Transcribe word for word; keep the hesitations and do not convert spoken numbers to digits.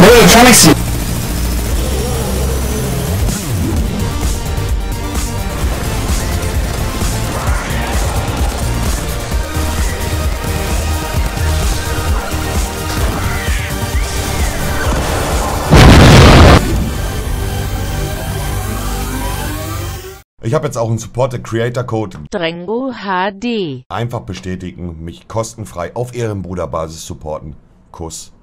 Nee, ich kann nichts sehen. Ich habe jetzt auch einen Supported Creator Code Drengo H D. Einfach bestätigen, mich kostenfrei auf Ehrenbruderbasis supporten. Kuss.